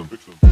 Spectrum.